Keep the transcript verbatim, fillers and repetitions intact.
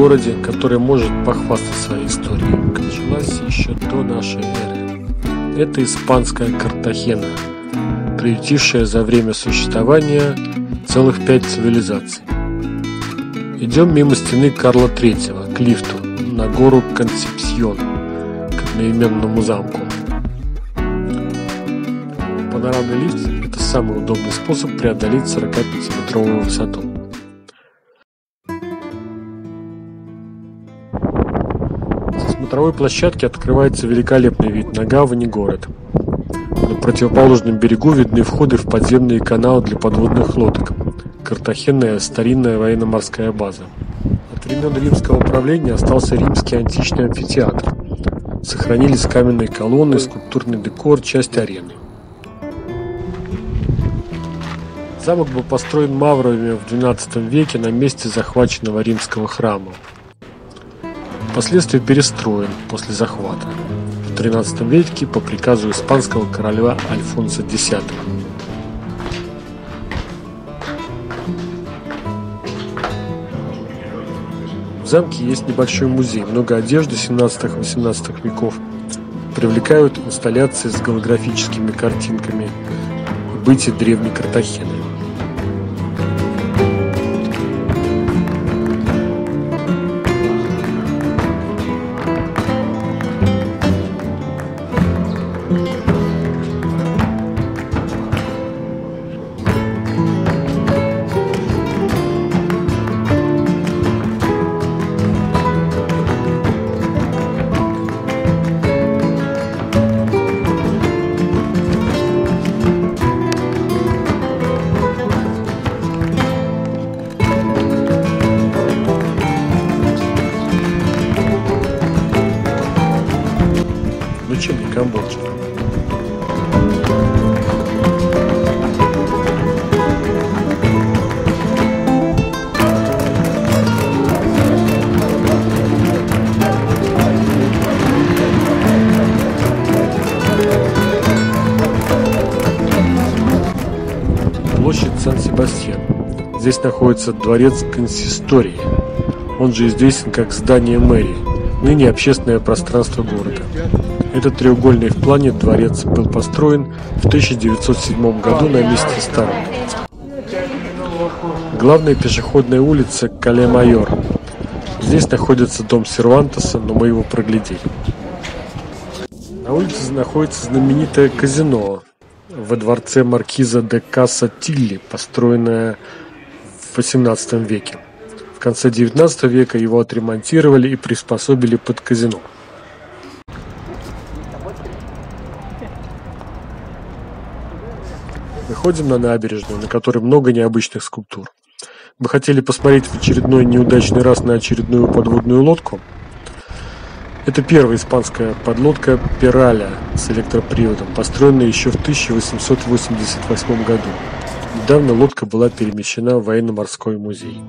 городе, который может похвастаться своей историей, как жилась еще до нашей эры. Это испанская Картахена, приютившая за время существования целых пять цивилизаций. Идем мимо стены Карла Третьего к лифту на гору Консепсион, к одноименному замку. Панорамный лифт – это самый удобный способ преодолеть сорокапятиметровую высоту. Со смотровой площадки открывается великолепный вид на гавань и город. На противоположном берегу видны входы в подземные каналы для подводных лодок. Картахена – старинная военно-морская база. От времен римского правления остался римский античный амфитеатр. Сохранились каменные колонны, скульптурный декор, часть арены. Замок был построен маврами в двенадцатом веке на месте захваченного римского храма. Впоследствии перестроен после захвата в тринадцатом веке по приказу испанского короля Альфонса Десятого. В замке есть небольшой музей, много одежды семнадцатого-восемнадцатого веков, привлекают инсталляции с голографическими картинками бытия древней Картахены. Камбоджа. Площадь Сан-Себастьян. Здесь находится дворец консистории. Он же известен как здание мэрии, ныне общественное пространство города. Этот треугольный в плане дворец был построен в тысяча девятьсот седьмом году на месте старого. Главная пешеходная улица Кале-Майор. Здесь находится дом Сервантеса, но мы его проглядели. На улице находится знаменитое казино во дворце маркиза де Каса-Тилли, построенное в восемнадцатом веке. В конце девятнадцатого века его отремонтировали и приспособили под казино. Выходим на набережную, на которой много необычных скульптур. Мы хотели посмотреть в очередной неудачный раз на очередную подводную лодку. Это первая испанская подлодка Пераля с электроприводом, построенная еще в тысяча восемьсот восемьдесят восьмом году. Недавно лодка была перемещена в военно-морской музей.